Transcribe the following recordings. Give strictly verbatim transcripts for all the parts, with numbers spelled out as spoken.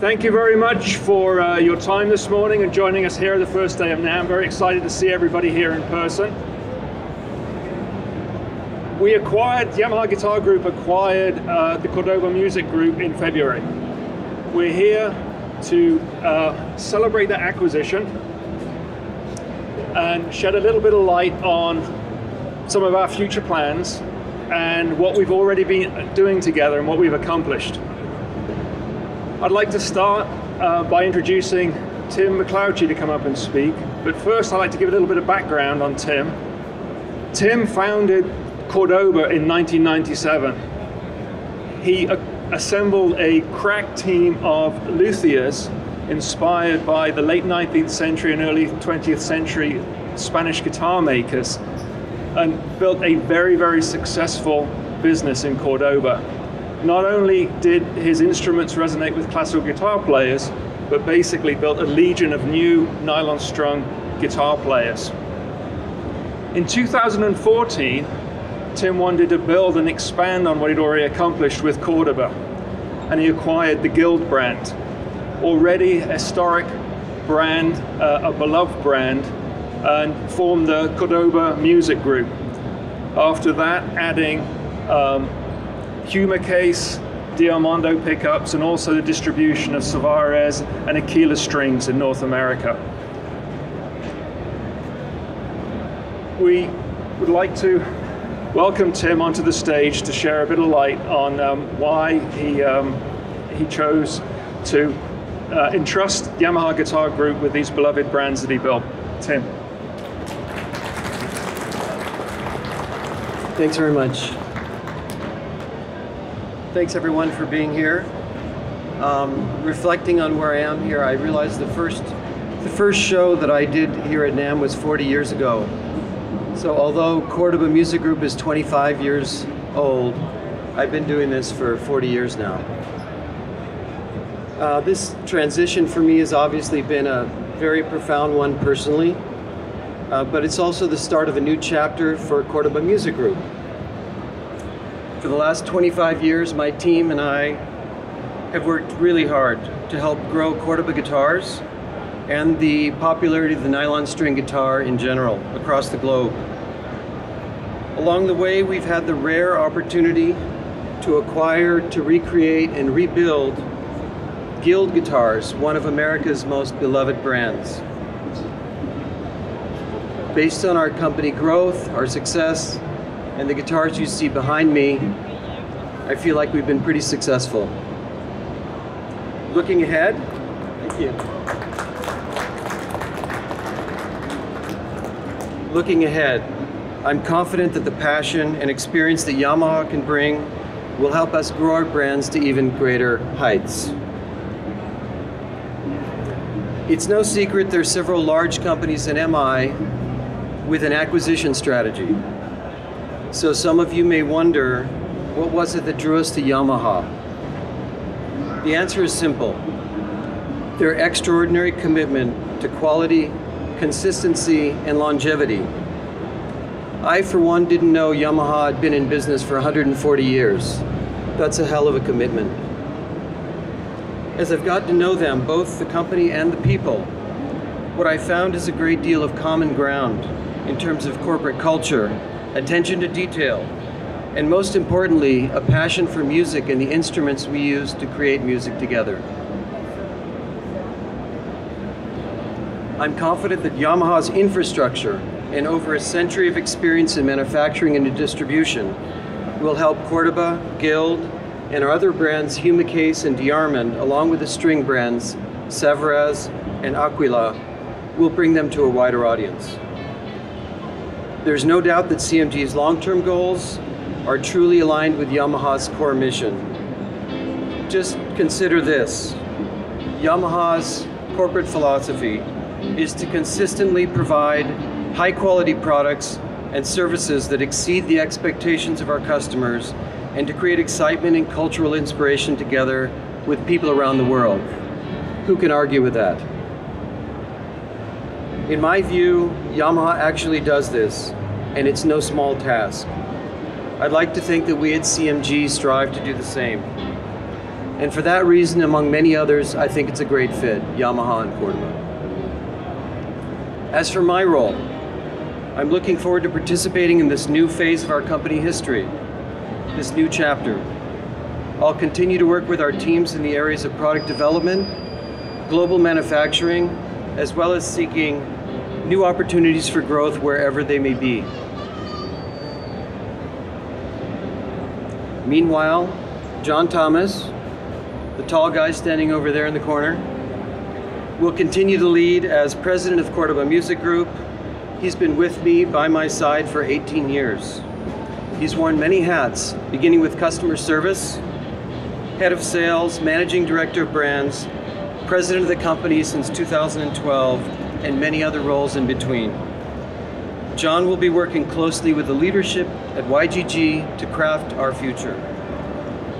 Thank you very much for uh, your time this morning and joining us here the first day of NAMM. Very excited to see everybody here in person. We acquired, Yamaha Guitar Group acquired uh, the Cordoba Music Group in February. We're here to uh, celebrate that acquisition and shed a little bit of light on some of our future plans and what we've already been doing together and what we've accomplished. I'd like to start uh, by introducing Tim McCloskey to come up and speak, but first I'd like to give a little bit of background on Tim. Tim founded Cordoba in nineteen ninety-seven. He assembled a crack team of luthiers inspired by the late nineteenth century and early twentieth century Spanish guitar makers and built a very, very successful business in Cordoba. Not only did his instruments resonate with classical guitar players, but basically built a legion of new nylon strung guitar players. In two thousand fourteen, Tim wanted to build and expand on what he'd already accomplished with Cordoba, and he acquired the Guild brand. Already a historic brand, uh, a beloved brand, and formed the Cordoba Music Group. After that, adding um, Humacase, Diamondo pickups, and also the distribution of Savarez and Aquila strings in North America. We would like to welcome Tim onto the stage to share a bit of light on um, why he, um, he chose to uh, entrust Yamaha Guitar Group with these beloved brands that he built. Tim. Thanks very much. Thanks everyone for being here. Um, reflecting on where I am here, I realized the first, the first show that I did here at NAMM was forty years ago. So although Cordoba Music Group is twenty-five years old, I've been doing this for forty years now. Uh, this transition for me has obviously been a very profound one personally, uh, but it's also the start of a new chapter for Cordoba Music Group. For the last twenty-five years, my team and I have worked really hard to help grow Cordoba guitars and the popularity of the nylon string guitar in general across the globe. Along the way, we've had the rare opportunity to acquire, to recreate, and rebuild Guild guitars, one of America's most beloved brands. Based on our company growth, our success, and the guitars you see behind me, I feel like we've been pretty successful. Looking ahead, thank you. Looking ahead, I'm confident that the passion and experience that Yamaha can bring will help us grow our brands to even greater heights. It's no secret there are several large companies in M I with an acquisition strategy. So some of you may wonder, what was it that drew us to Yamaha? The answer is simple. Their extraordinary commitment to quality, consistency, and longevity. I, for one, didn't know Yamaha had been in business for one hundred forty years. That's a hell of a commitment. As I've got to know them, both the company and the people, what I found is a great deal of common ground in terms of corporate culture, attention to detail, and most importantly, a passion for music and the instruments we use to create music together. I'm confident that Yamaha's infrastructure and over a century of experience in manufacturing and distribution will help Cordoba, Guild, and our other brands, Humacase and Diarmond, along with the string brands, Savarez and Aquila, will bring them to a wider audience. There's no doubt that C M G's long-term goals are truly aligned with Yamaha's core mission. Just consider this. Yamaha's corporate philosophy is to consistently provide high-quality products and services that exceed the expectations of our customers and to create excitement and cultural inspiration together with people around the world. Who can argue with that? In my view, Yamaha actually does this, and it's no small task. I'd like to think that we at C M G strive to do the same. And for that reason, among many others, I think it's a great fit, Yamaha and Cordoba. As for my role, I'm looking forward to participating in this new phase of our company history, this new chapter. I'll continue to work with our teams in the areas of product development, global manufacturing, as well as seeking new opportunities for growth wherever they may be. Meanwhile, John Thomas, the tall guy standing over there in the corner, will continue to lead as president of Cordoba Music Group. He's been with me by my side for eighteen years. He's worn many hats, beginning with customer service, head of sales, managing director of brands, president of the company since two thousand twelve, and many other roles in between. John will be working closely with the leadership at Y G G to craft our future.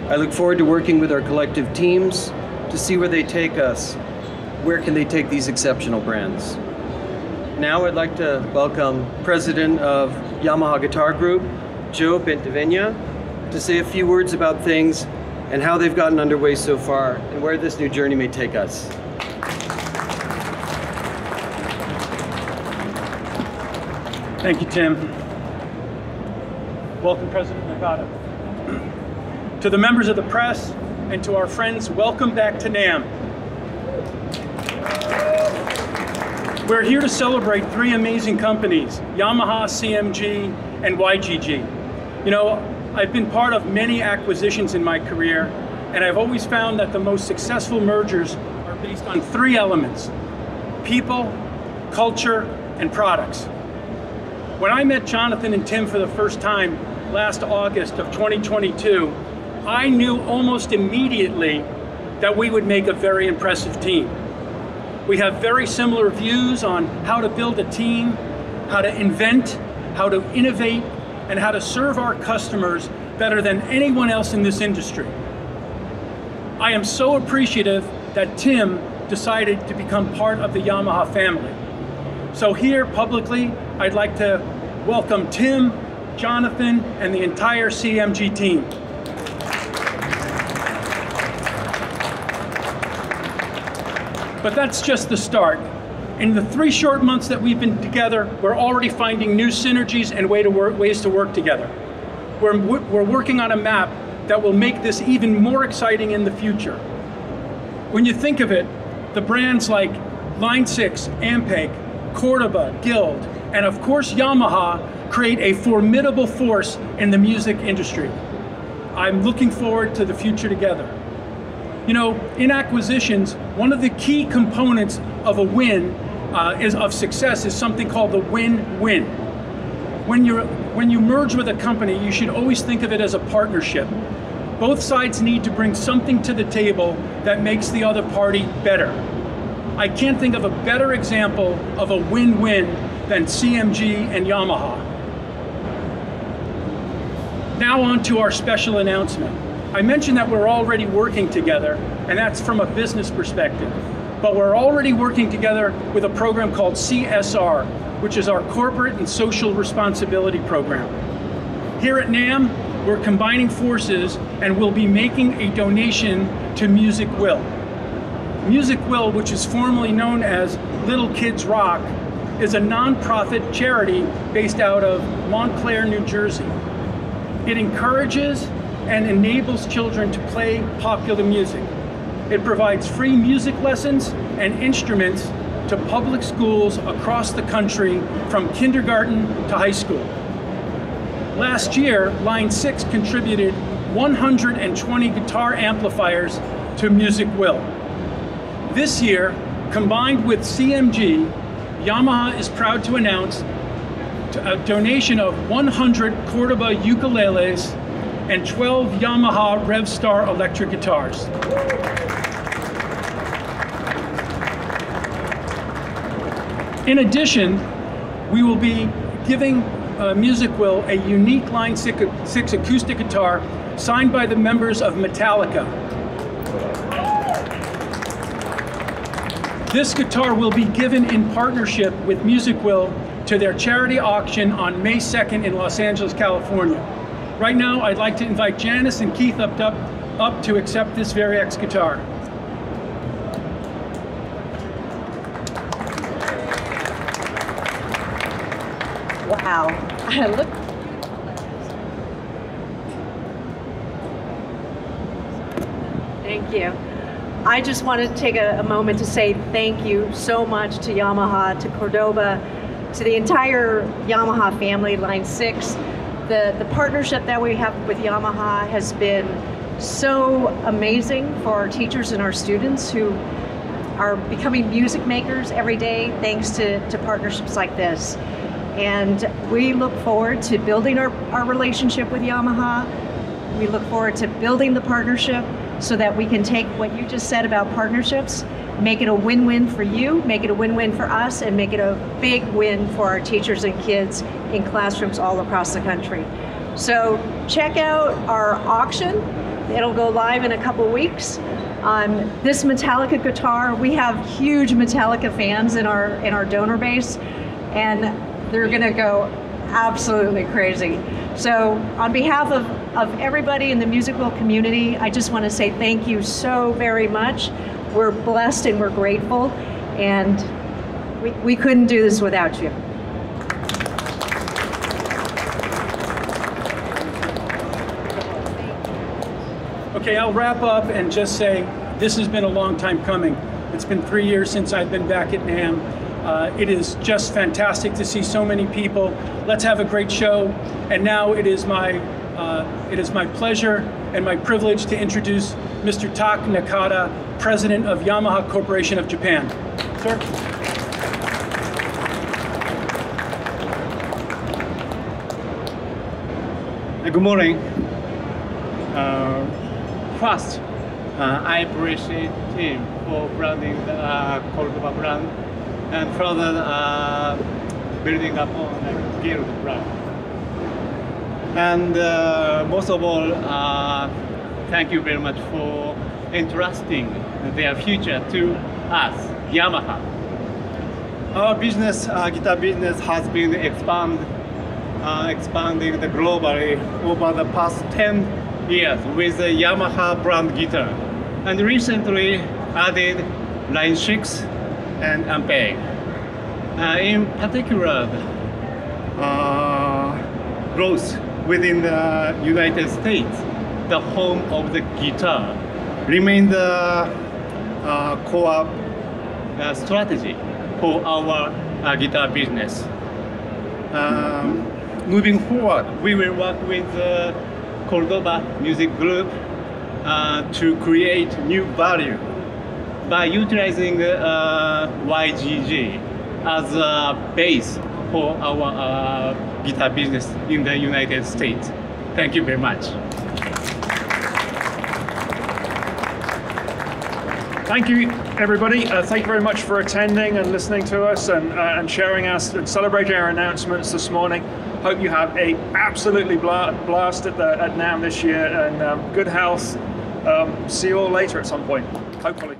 I look forward to working with our collective teams to see where they take us. Where can they take these exceptional brands? Now I'd like to welcome president of Yamaha Guitar Group, Joe Bentevenia, to say a few words about things and how they've gotten underway so far and where this new journey may take us. Thank you, Tim. Welcome, President Nakata. To the members of the press and to our friends, welcome back to NAMM. We're here to celebrate three amazing companies, Yamaha, C M G, and Y G G. You know, I've been part of many acquisitions in my career, and I've always found that the most successful mergers are based on three elements: people, culture, and products. When I met Jonathan and Tim for the first time last August of twenty twenty-two, I knew almost immediately that we would make a very impressive team. We have very similar views on how to build a team, how to invent, how to innovate, and how to serve our customers better than anyone else in this industry. I am so appreciative that Tim decided to become part of the Yamaha family. So here publicly, I'd like to welcome Tim, Jonathan, and the entire C M G team. But that's just the start. In the three short months that we've been together, we're already finding new synergies and way to work, ways to work together. We're, we're working on a map that will make this even more exciting in the future. When you think of it, the brands like Line six, Ampeg, Cordoba, Guild, and of course Yamaha create a formidable force in the music industry. I'm looking forward to the future together. You know, in acquisitions, one of the key components of a win Uh, is of success is something called the win-win. When you when you merge with a company, you should always think of it as a partnership. Both sides need to bring something to the table that makes the other party better. I can't think of a better example of a win-win than C M G and Yamaha. Now on to our special announcement. I mentioned that we're already working together, and that's from a business perspective. But we're already working together with a program called C S R, which is our Corporate and Social Responsibility Program. Here at NAMM, we're combining forces and we'll be making a donation to Music Will. Music Will, which is formerly known as Little Kids Rock, is a nonprofit charity based out of Montclair, New Jersey. It encourages and enables children to play popular music. It provides free music lessons and instruments to public schools across the country from kindergarten to high school. Last year, Line six contributed one hundred twenty guitar amplifiers to Music Will. This year, combined with C M G, Yamaha is proud to announce a donation of one hundred Cordoba ukuleles and twelve Yamaha Revstar electric guitars. In addition, we will be giving uh, Music Will a unique Line six acoustic guitar signed by the members of Metallica. This guitar will be given in partnership with Music Will to their charity auction on May second in Los Angeles, California. Right now, I'd like to invite Janice and Keith up, up up to accept this Variex guitar. Wow. I look. Thank you. I just want to take a, a moment to say thank you so much to Yamaha, to Cordoba, to the entire Yamaha family, Line six. The, the partnership that we have with Yamaha has been so amazing for our teachers and our students who are becoming music makers every day thanks to, to partnerships like this. And we look forward to building our, our relationship with Yamaha. We look forward to building the partnership so that we can take what you just said about partnerships, make it a win-win for you, make it a win-win for us, and make it a big win for our teachers and kids in classrooms all across the country. So check out our auction. It'll go live in a couple weeks. Um, this Metallica guitar, we have huge Metallica fans in our, in our donor base, and they're gonna go absolutely crazy. So on behalf of, of everybody in the Music Will community, I just wanna say thank you so very much. We're blessed and we're grateful, and we, we couldn't do this without you. Okay, I'll wrap up and just say this has been a long time coming. It's been three years since I've been back at NAMM. Uh, it is just fantastic to see so many people. Let's have a great show. And now it is my, uh, it is my pleasure and my privilege to introduce Mister Tak Nakata, President of Yamaha Corporation of Japan. Sir. Good morning. Uh, first, uh, I appreciate Tim for branding the uh, Cordoba brand and further uh, building upon the Guild brand. And uh, most of all, uh, thank you very much for entrusting their future to us, Yamaha. Our business, uh, guitar business, has been expand, uh, expanding the globally over the past ten years with the Yamaha brand guitar, and recently added Line six and Ampeg. Uh, in particular, uh, growth within the United States, the home of the guitar, remain the uh, core uh, strategy for our uh, guitar business. Um, moving forward, we will work with the uh, Cordoba Music Group uh, to create new value by utilizing uh, Y G G as a base for our uh, guitar business in the United States. Thank you very much. Thank you, everybody. Uh, thank you very much for attending and listening to us and, uh, and sharing us and celebrating our announcements this morning. Hope you have a absolutely bla blast at, the, at NAMM this year, and um, good health. Um, see you all later at some point, hopefully.